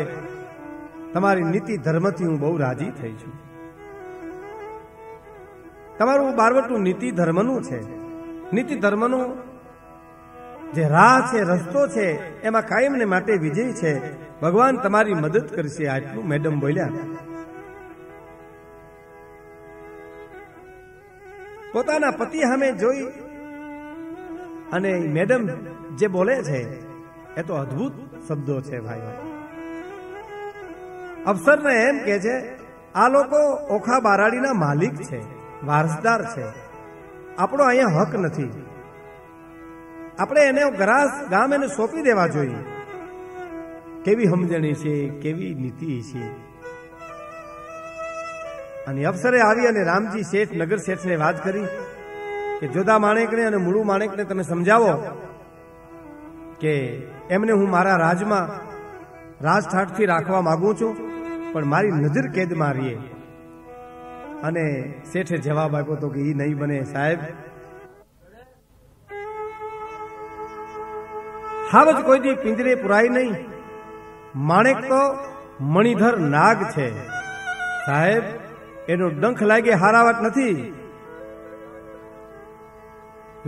તમારી નીતિ ધર્મથી હું બહુ રાજી થઈ છું. તમારું બારવટું નીતિ ધર્મનું છે. નીતિ ધર્મનું જે રાહ છે, રસ્તો છે, એમાં કાયમને માટે વિજય છે. ભગવાન તમારી મદદ કરશે, આટલું મેડમ બોલ્યા. પોતાના પતિ સામે જોઈ અને મેડમ જે બોલે છે એ તો અદ્ભુત શબ્દો છે ભાઈ. અફસરને એમ કે છે આ લોકો ઓખા બારાડીના માલિક છે, વારસદાર છે, આપણો અહીંયા હક નથી, આપણે એને ગ્રાસ ગામ એને સોંપી દેવા જોઈએ. કેવી સમજણી છે, કેવી નીતિ છે. અને અફસરે આવી અને રામજી શેઠ, નગર શેઠને વાત કરી કે જોધા માણેકને અને મુળુ માણેકને તમે સમજાવો કે એમને હું મારા રાજમાં રાજઠાઠથી રાખવા માંગુ છું, પણ મારી નજર કેદમાં રહીએ. અને શેઠે જવાબ આપ્યો તો કે ઈ નહીં બને સાહેબ, હાવ જ કોઈ દી પિંજરે પુરાય નહીં. માણેક તો મણિધર નાગ છે સાહેબ, એનો ડંખ લાગે હારાવટ નથી.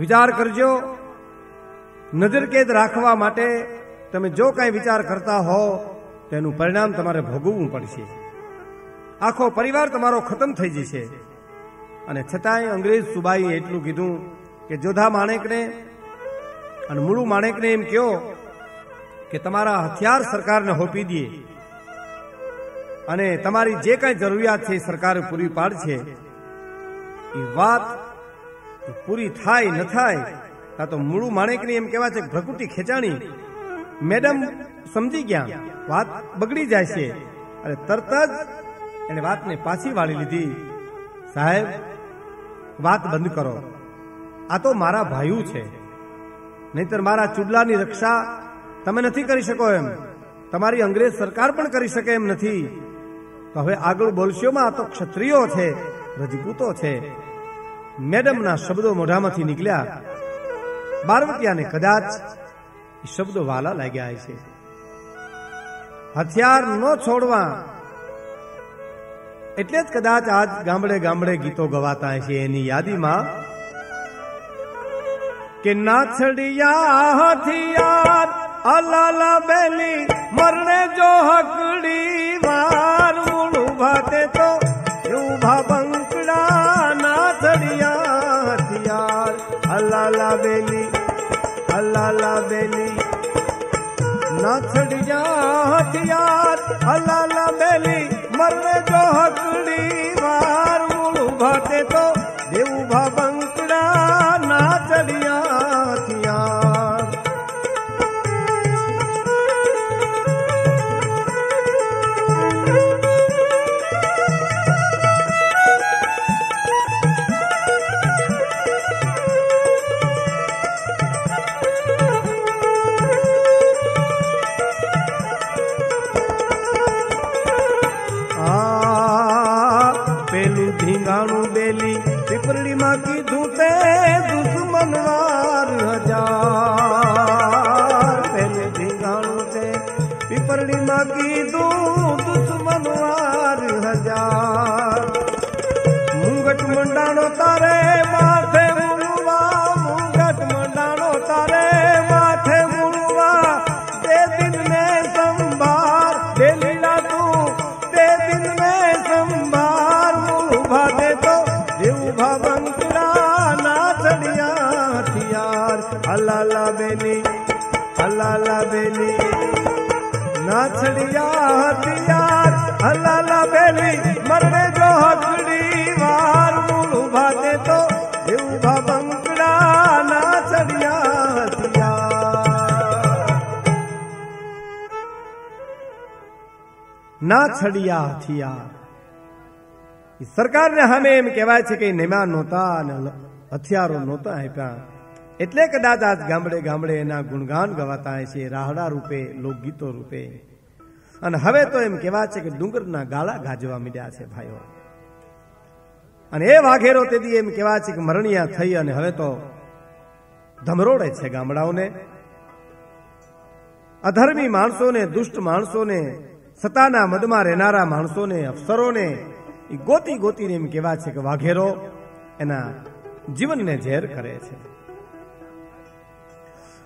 વિચાર કરજો, નજર કેદ રાખવા માટે તમે જો કાંઈ વિચાર કરતા હો તો એનું પરિણામ તમારે ભોગવવું પડશે. આખો પરિવાર તમારો ખતમ થઈ જશે. અને છતાંય અંગ્રેજ સુબાઈએ એટલું કીધું કે જોધા માણેકને અને મુળુ માણેકને એમ કહો કે તમારા હથિયાર સરકારને હોપી દે અને તમારી જે કાંઈ જરૂરિયાત છે એ સરકાર પૂરી પાડશે. એ વાત પૂરી થાય ન થાય કાં તો મુળુ માણેકની એમ કહેવા છે ભ્રકુટી ખેંચાણી, મેડમ સમજી ગયા વાત બગડી જાય છે. અને તરત જ એને વાતને પાછી વાળી લીધી. સાહેબ વાત બંધ કરો, આ તો મારા ભાઈઓ છે, નહીતર મારા ચૂડલાની રક્ષા તમે નથી કરી શકો એમ, તમારી અંગ્રેજ સરકાર પણ કરી શકે એમ નથી. તો હવે આગળ બોલશોમાં, આ તો ક્ષત્રિયો છે, રજપૂતો છે. મેડમના શબ્દો મોઢામાંથી નીકળ્યા. બારવટિયાને કદાચ શબ્દો વાલા લાગ્યા છે. હથિયાર ન છોડવા એટલે જ કદાચ આજ ગામડે ગામડે ગીતો ગવાતા છે એની યાદીમાં કે ના છડિયા હથિયાર અલાલા બેલી મરણે જો હકડી વાર મૂળ ઉભા તે તો ઉભા બંકડા ના છડિયા હથિયાર અલાલા બેલી अलाला बेली ना छड़िया हथियार अलाला बेली मरने जो हकड़ी वार मुलू भाटे तो देवू भा बंकड़ा ना चढ़िया हथियार. पिपरड़ी माँ की धूते दुश्मन वार हजार पहले ढिंगाणु से पिपरड़ी माँ की दू दुश्मन वार हजार मुंगट मंडाणो तारे माथे मुड़वा मुंगट मंडाणो तारे माथे मुड़वा दे दिन में संभार दे लीला तू दे दिन में संभार मुड़वा दे तो बंकड़ा ना चढ़िया हथियार अलाला बेली अलाला बेली ना चढ़िया हथियार अलाला बेली मरने जो हकड़ी वार मुलू भाते तो युवा बंकड़ा ना चढ़िया हथियार ना चढ़िया हथियार. સરકારને સામે એમ કહેવાય છે કે નેમાં નહોતા અને હથિયારો નહોતા આપ્યા એટલે કદાચ આજ ગામડે ગામડે એના ગુણગાન ગવાતા છે, રાહડા રૂપે, લોકગીતો રૂપે. અને હવે તો એમ કહેવાય છે કે ડુંગરના ગાળા ગાજવા મીડ્યા છે ભાઈઓ. અને એ વાઘેરો તેથી એમ કહેવાય છે કે મરણિયા થઈ અને હવે તો ધમરોડે છે ગામડાઓને, અધર્મી માણસોને, દુષ્ટ માણસોને, સત્તાના મદમાં રહેનારા માણસોને, અફસરોને એ ગોતી ગોતીને એમ કહેવાય છે કે વાઘેરો એના જીવનને ઝેર કરે છે.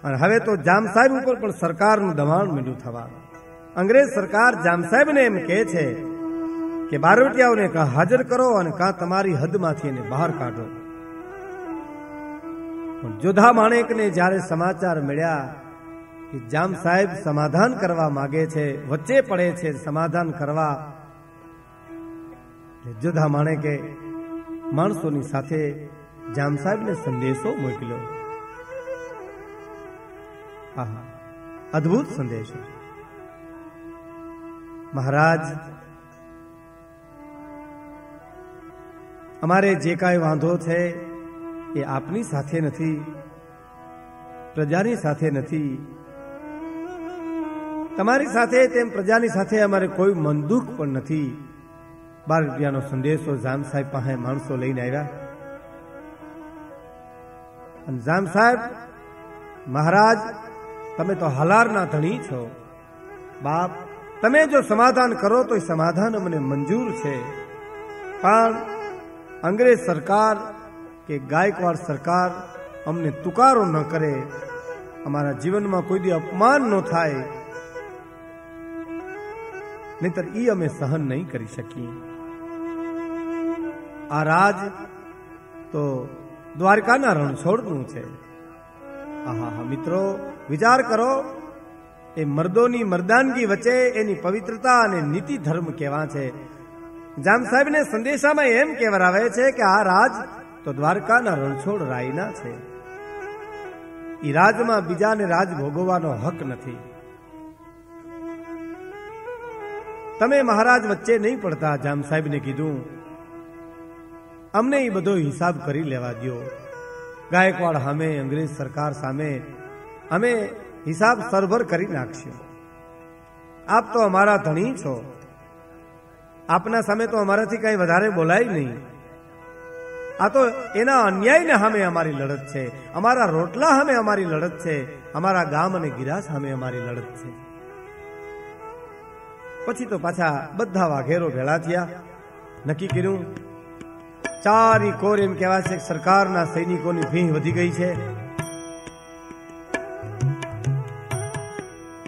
અને હવે તો જામ સાહેબ ઉપર પણ સરકારનું દબાણ મીડું થવા, અંગ્રેજ સરકાર જામ સાહેબને એમ કહે છે કે બારવટિયાઓને કાં હાજર કરો અને કાં તમારી હદમાંથી એને બહાર કાઢો. પણ જોધા માણેકને જ્યારે સમાચાર મળ્યા કે જામ સાહેબ સમાધાન કરવા માગે છે, વચ્ચે પડે છે સમાધાન કરવા, જોધા માણેકે માણસોની સાથે જામ સાહેબને સંદેશો મોકલ્યો. આહા અદ્ભુત સંદેશો. મહારાજ, અમારે જે કાંઈ વાંધો છે એ આપની સાથે નથી, પ્રજાની સાથે નથી. તમારી સાથે તેમ પ્રજાની સાથે અમારે કોઈ મંદુક પણ નથી. બાર રૂપિયાનો સંદેશો જામ સાહેબ પાસે માણસો લઈને આવ્યા અને જામ સાહેબ, મહારાજ તમે તો હાલારના ધણી છો બાપ, તમે જો સમાધાન કરો તો એ સમાધાન અમને મંજૂર છે, પણ અંગ્રેજ સરકાર કે ગાયકવાડ સરકાર અમને તુકારો ન કરે, અમારા જીવનમાં કોઈ દી અપમાન ન થાય, નહીતર ઈ અમે સહન નહીં કરી શકીએ. આ રાજ તો દ્વારકાના રણછોડનું છે. આહા હા મિત્રો, વિચાર કરો, એ મર્દોની મર્દાનગી વચ્ચે એની પવિત્રતા અને નીતિ ધર્મ કેવા છે. જામ સાહેબને સંદેશામાં એમ કહેવરાવે છે કે આ રાજ તો દ્વારકાના રણછોડ રાયના છે, એ રાજમાં બીજાને રાજ ભોગવવાનો હક નથી. તમે મહારાજ વચ્ચે નહીં પડતા, જામ સાહેબને કીધું અમને એ બધો હિસાબ કરી લેવા દો. ગાયકવાડ સામે, અંગ્રેજ સરકાર સામે અમે હિસાબ સરભર કરી નાખશું. આપ તો અમારા ધણી છો, આપના સામે તો અમારાથી કઈ વધારે બોલાય નહીં. આ તો એના અન્યાયને સામે અમારી લડત છે, અમારા રોટલા સામે અમારી લડત છે, અમારા ગામ અને ગિરા સામે અમારી લડત છે. પછી તો પાછા બધા વાઘેરો ભેળા થયા, નક્કી કર્યું ચારી કોર એમ કહેવાય છે સરકારના સૈનિકોની ભીહ વધી ગઈ છે.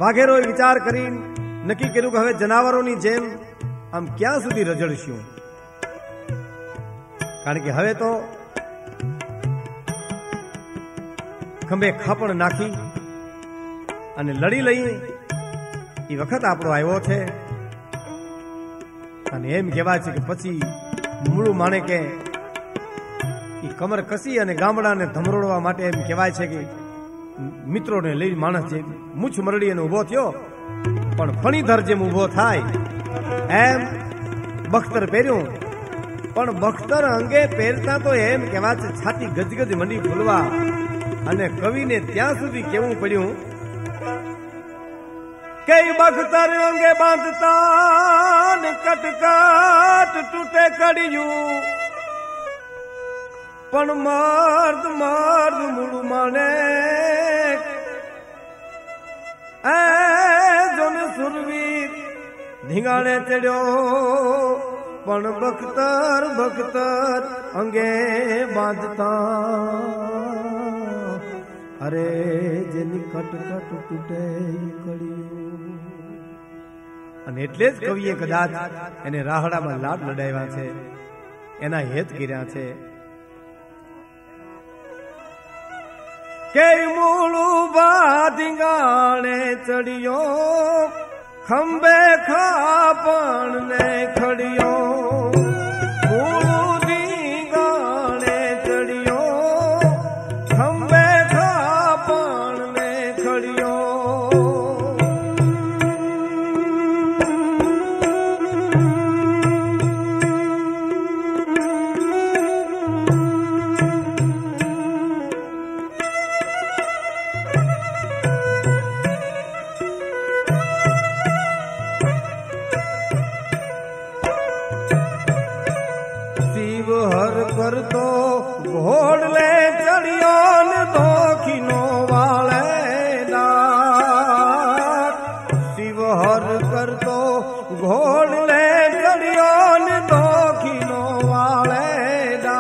વાઘેરોએ વિચાર કરી નક્કી કર્યું કે હવે જનાવરોની જેમ આમ ક્યાં સુધી રઝળશું, કારણ કે હવે તો ખંભે ખાપણ નાખી અને લડી લઈ એ વખત આપણો આવ્યો છે. અને એમ કહેવાય છે કે પછી મૂળું માણેકે એ કમર કસી અને ગામડાને ધમરોડવા માટે એમ કહેવાય છે કે મિત્રોને લઈ માણસ જે મૂછ મરડીને ઉભો થયો, પણ ફણીધર જેમ ઉભો થાય એમ બખ્તર પહેર્યું, પણ બખ્તર અંગે પહેરતા તો એમ કહેવા છે છાતી ગજગજ મંડી ફૂલવા. અને કવિને ત્યાં સુધી કેવું પડ્યું કે બખ્તર અંગે બાંધતા ને કટકાટ તૂટે કડિયું, પણ માર્દ માર્દ મૂળુ માનેક એ જોને સુરવીર ધીંગાણે ચડ્યો, પણ બખ્તર બખ્તર અંગે બાંધતા અરે જેની કટકટ તૂટે કળ્યું. અને એટલે જ કવિએ કદાચ એને રાહડામાં લાડ લડાવ્યા છે, એના હેત કર્યા છે કે મૂળું બાધીંગાણે ચડ્યો, ખંભે ખાપણ ને ખડ્યો, મૂળું ધીંગાણે ચડ્યો, ખંભે ખાપણ ને ખડ્યો. ऊपर तो घोड़ ले चढ़ियो न दो खिनो वाले दा शिव हर कर तो घोड़ ले चढ़ियो न दो खिनो वाले दा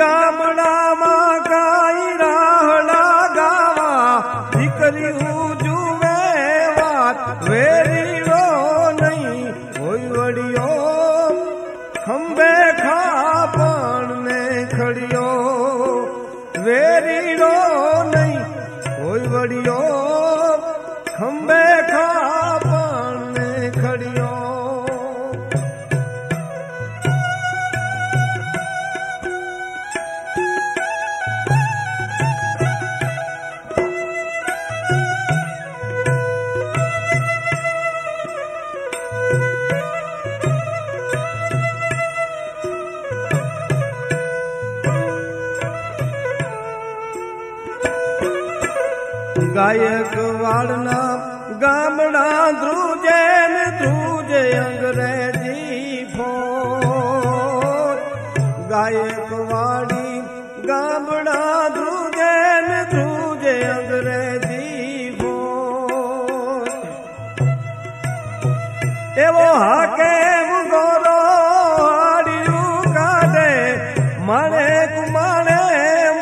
गामड़ा खंबे खा पान में खड़ियो गायक वालना गामड़ा ध्रुजे ने ध्रुजे अंग्रेजी फोर गायक वाली गामड़ा ध्रुजे ने ध्रुजे अंग्रेजी फोर एवो हाके गोरो हाड़ियू का दे माने कुमाने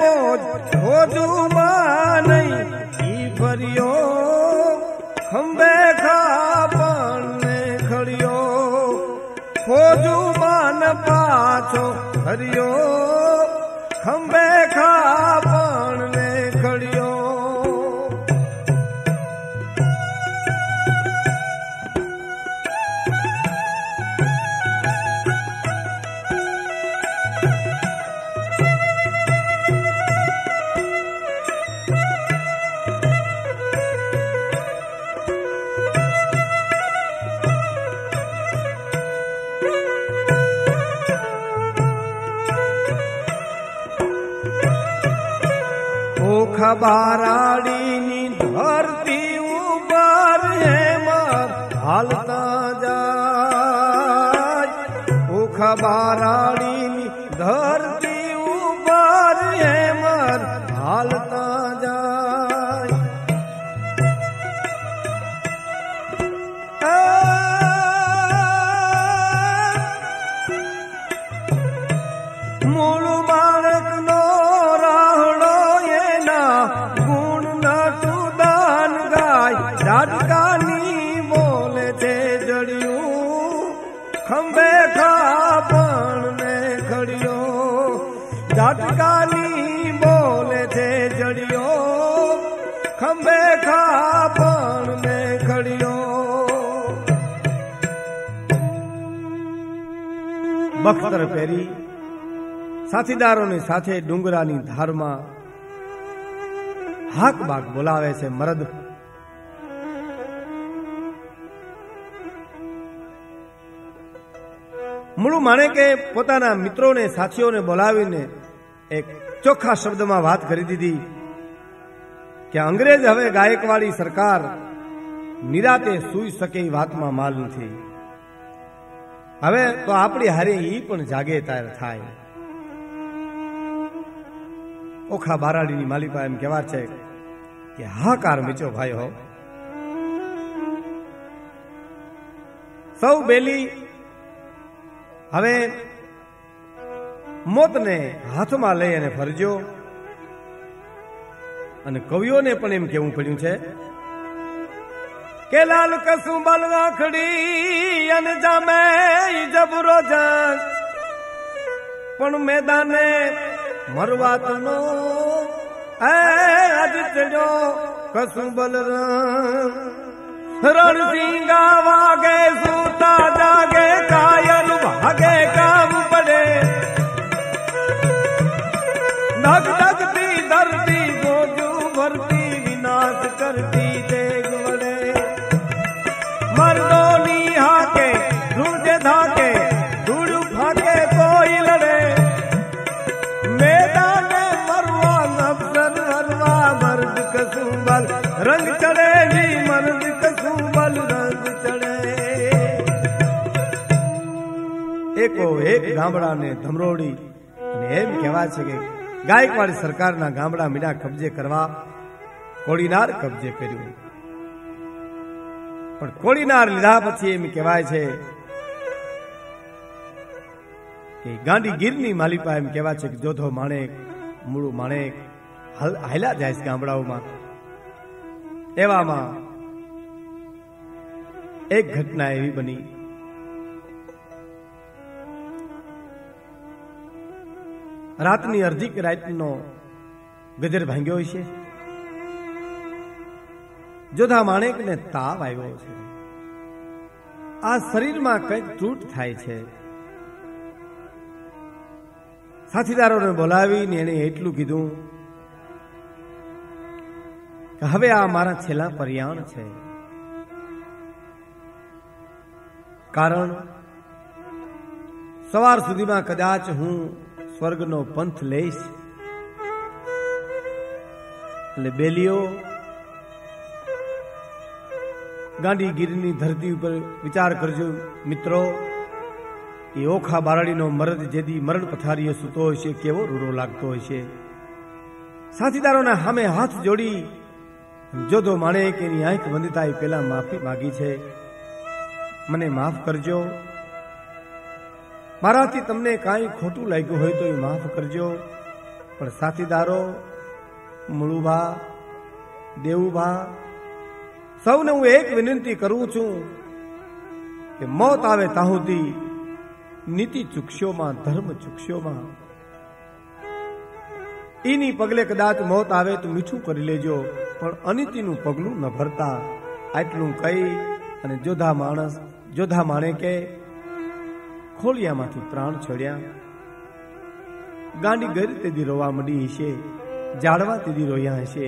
मोज हो जुमा नहीं परियो खंबे खा पान में खड़ियो खोजू मान पाछो हरियो खंबे खा पान में खड़ियो खबाराड़ी नी धरती ऊपर है मार हालता जाए ओ खबाराड़ी नी धरती ऊपर है मार हालता जाए मुनु माणक नो डाटकानी बोले थे जड़ियो खंबे खा पान में खड़ियो डाटकानी बोले थे जड़ियो खंबे खा पान में खड़ियो बख्तर पेरी साथीदारों ने साथे डूंगरानी धारमा हाक बाग बोलावे से मर्द मणु माणेके पोताना मित्रों ने साथियों ने बोलावीने एक चोखा शब्द में बात करी दीधी कि अंग्रेज हवे गायकवाड़ी सरकार निराते सूई सके बात में माल नहीं हवे तो आपड़ी हारे ई पण जागे तैयार थाय ओखा बाराडी नी मालिपा एम कहेवाय छे कि हाकार मिचो भाई हो सौ बेली हवे मौत ने हाथ में लई अने फरजो अने कविओ ने पण एम केवुं पड्युं छे के लाल कसुं बलवाखड़ी अने जामे जबरो जान पण मैदाने मरवा तनो ए आज चढ़ो कसुं बलराम रण सिंगा वागे सूता जागे कायन भागे काम पड़े नग नगती धरती गोजू भरती विनाश करती देख बड़े मर्दों निहा के ढूंढ धाके ढूंढ फाके कोई लड़े मैदान मरवा नफसर मरवा मर्द कसुंबल रंग चढ़े जी मर એકો એક ગામડાને ધમરોડી અને એમ કહેવાય છે કે ગાયકવાડ સરકારના ગામડા મીના કબજે કરવા કોડીનાર કબજે કર્યું. પણ કોડીનાર લીધા પછી એમ કહેવાય છે કે ગાંધીગીરની માલિપા એમ કહેવાય છે કે જોધો માણેક મૂળું માણેક હાલ્યા જાય છે ગામડાઓમાં. એવામાં એક ઘટના એવી બની રાતની અર્ધિક રાતનો ગજર ભાંગ્યો છે. જોધા માણેકને તાવ આવ્યો છે. આ શરીરમાં કંઈક તૂટ થાય છે. સાથીદારોને બોલાવીને એણે એટલું કીધું કે હવે આ મારા છેલ્લા પર્યાણ છે. કારણ સવાર સુધીમાં કદાચ હું સ્વર્ગનો પંથ લઈશ. એટલે બેલીઓ ગાંધીગીરની ધરતી ઉપર વિચાર કરજો મિત્રો. એ ઓખા બારડીનો મરદ જેદી મરણ પથારીએ સૂતો હોય છે કેવો રૂરો લાગતો હોય છે. સાથીદારોના સામે હાથ જોડી જોધો માણેક એની આંખ વંદતા એ પેલા માફી માગી છે. મને માફ કરજો, મારાથી તમને કાંઈ ખોટું લાગ્યું હોય તો એ માફ કરજો. પણ સાથીદારો, મુળુભા, દેવુભા, સૌને હું એક વિનંતી કરું છું કે મોત આવે ત્યાં સુધી નીતિ ચૂકશોમાં, ધર્મ ચૂકશોમાં. એની પગલે કદાચ મોત આવે તો મીઠું કરી લેજો, પણ અનિતિનું પગલું ન ભરતા. આટલું કહી અને જોધા માણસ જોધા માણેકે ખોલિયામાંથી પ્રાણ છોડ્યા. ગાંડી ગરી તેથી રોવા મડી હશે, જાડવા તેથી રોયા હશે.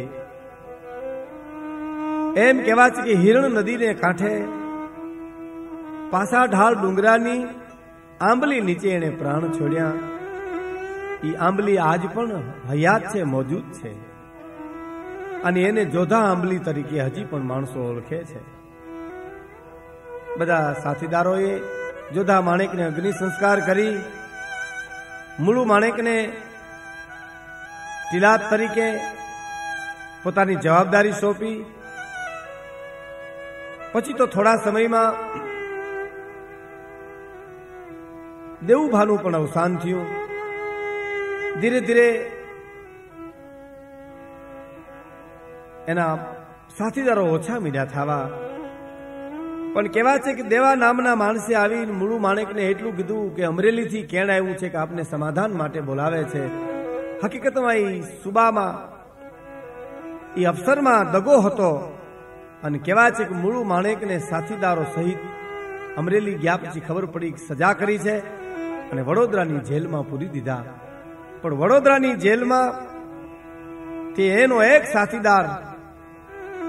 એમ કહેવાય છે કે હિરણ નદીને કાંઠે પાસા ઢાળ ડુંગરાની આંબલી નીચે એને પ્રાણ છોડ્યા. એ આંબલી આજ પણ હયાત છે, મોજૂદ છે, અને એને જોધા આંબલી તરીકે હજી પણ માણસો ઓળખે છે. બધા સાથીદારોએ જોધા માણેકને અગ્નિ સંસ્કાર કરી, મૂળુ માણેકને તિલાત તરીકે પોતાની જવાબદારી સોંપી. પછી તો થોડા સમયમાં દેવુભાનું પણ અવસાન થયું. ધીરે ધીરે એના સાથીદારો ઓછા મીડા થવા. પણ કહેવાય છે કે દેવા નામના માણસે આવીને મૂળુ માણેકને એટલું કીધું કે અમરેલીથી કેણ આવ્યું છે કે આપને સમાધાન માટે બોલાવે છે. હકીકતમાં એ સુબામાં એ અફસરમાં દગો હતો. અને કહેવાય છે કે મૂળુ માણેકને સાથીદારો સહિત અમરેલી ગયા પછી ખબર પડી કે સજા કરી છે અને વડોદરાની જેલમાં પૂરી દીધા. પણ વડોદરાની જેલમાં તે એનો એક સાથીદાર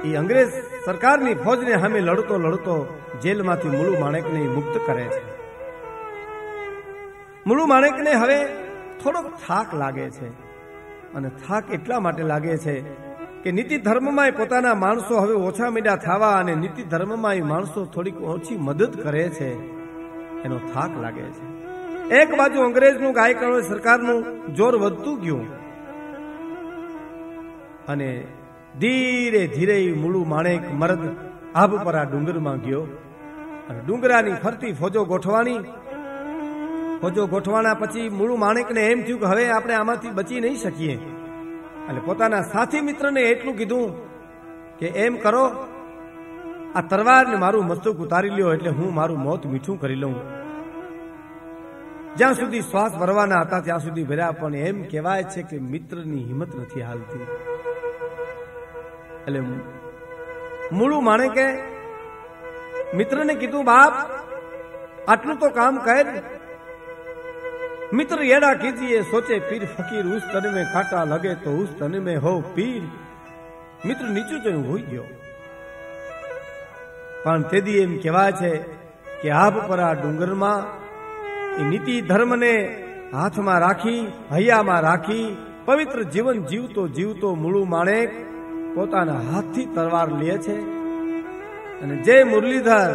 એ અંગ્રેજ સરકારની ફોજને સામે લડતો લડતો જેલમાંથી મૂળુ માણેકને મુક્ત કરે છે. મૂળુ માણેકને હવે થોડોક થાક લાગે છે, અને થાક એટલા માટે લાગે છે કે નીતિ ધર્મમાં એ પોતાના માણસો હવે ઓછા મીડા થવા અને નીતિ ધર્મમાં એ માણસો થોડીક ઓછી મદદ કરે છે, એનો થાક લાગે છે. એક બાજુ અંગ્રેજનું ગાયકવાડ સરકારનું જોર વધતું ગયું, અને ધીરે ધીરે મૂળુ માણેક મરદ આબપરા ડુંગરમાં ગયો. અને ડુંગરાની ફરતી ફોજો ગોઠવાની ફોજો ગોઠવાના પછી મૂળુ માણેકને એમ થયું કે હવે આપણે આમાંથી બચી નહીં શકીએ. એટલે પોતાના સાથી મિત્રને એટલું કીધું કે એમ કરો, આ તરવારને મારું મસ્તક ઉતારી લ્યો એટલે હું મારું મોત મીઠું કરી લઉં. જ્યાં સુધી શ્વાસ ભરવાના હતા ત્યાં સુધી ભર્યા, પણ એમ કહેવાય છે કે મિત્રની હિંમત નથી હાલતી. એટલે મૂળુ માણેકે મિત્રને કીધું, બાપ આટલું તો કામ કર. મિત્ર એડા કીધીએ સોચે પીર ફકીર, ઉસ તન મેં કાંટા લગે તો ઉસ તન મેં હો પીર. મિત્ર નીચું જોયું, હોઈ ગયો. પણ તેથી એમ કહેવાય છે કે આબપરા ડુંગરમાં એ નીતિ ધર્મને હાથમાં રાખી, હૈયામાં રાખી પવિત્ર જીવન જીવતો જીવતો મૂળુ માણેક પોતાના હાથથી તલવાર લે છે. અને જે મુરલીધર,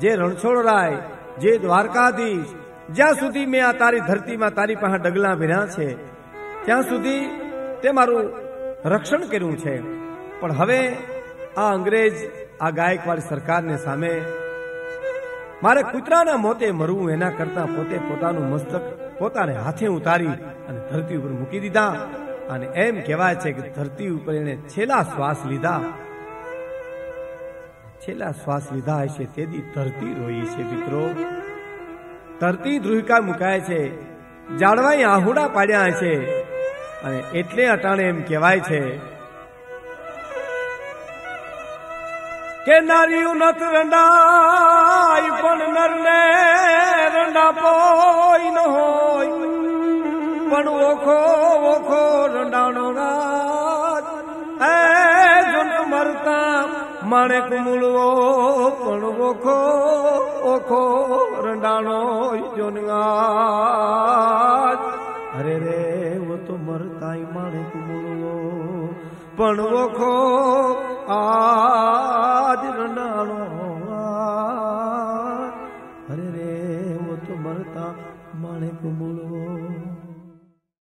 જે રણછોડરાય, જે દ્વારકાધીશ, જ્યાં સુધી મેં આ તારી ધરતીમાં તારી પાસે ડગલા ભર્યા છે ત્યાં સુધી તે મારું રક્ષણ કર્યું છે. પણ હવે આ અંગ્રેજ, આ ગાયકવાડ સરકારને સામે મારે કૂતરાના મોતે મરવું એના કરતા પોતે પોતાનું મસ્તક પોતાને હાથે ઉતારી અને ધરતી ઉપર મૂકી દીધા. અને એમ કહેવાય છે કે ધરતી ઉપર એને છેલ્લા શ્વાસ લીધા, છેલ્લા શ્વાસ લીધા હશે તેથી ધરતી રોઈ છે. મિત્રો, ધરતી ધ્રુહિકા મુકાય છે, જાડવાએ આહુડા પાડ્યા છે, અને એટલે અટાણે એમ કહેવાય છે કે નારીયું નથ રંડાય પણ નરને રંડા પોઈ ન હોય, પણ ઓખો ઓખો રંડાણો રાજ એ જંત મરતા માણેક મૂળવો પણ ઓખો ઓખો રંડાણો જોનગાજ. અરે રે વો તો મરતાય માણેક મૂળવો પણ ઓખો આજ રંડાણો. અરે રે વો તો મરતા માણેક મૂળવો